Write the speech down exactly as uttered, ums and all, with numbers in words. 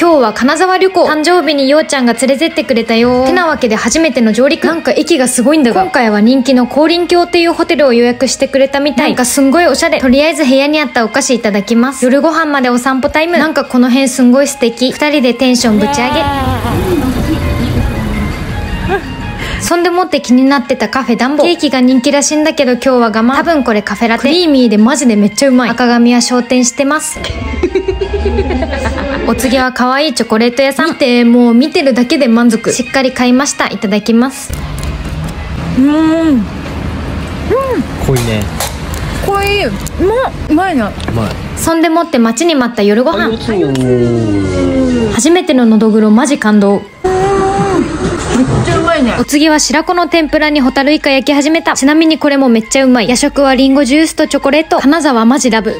今日は金沢旅行、誕生日にようちゃんが連れてってくれたよ。てなわけで初めての上陸、なんか駅がすごいんだが、今回は人気の光臨郷っていうホテルを予約してくれたみたい。なんかすんごいおしゃれ。とりあえず部屋にあったお菓子いただきます。夜ご飯までお散歩タイム。なんかこの辺すんごい素敵。二人でテンションぶち上げ。そんでもって気になってたカフェダンボ。ケーキが人気らしいんだけど今日は我慢。多分これカフェラテ、クリーミーでマジでめっちゃうまい。赤髪は昇天してますお次は可愛いチョコレート屋さん。見て、もう見てるだけで満足。しっかり買いました。いただきます。うーん、うん、濃いね。濃い。うまっ。うまいな。うまい。そんでもって待ちに待った夜ご飯。初めてののどぐろマジ感動。めっちゃうまいね。お次は白子の天ぷらにホタルイカ焼き始めた。ちなみにこれもめっちゃうまい。夜食はリンゴジュースとチョコレート。金沢マジラブ。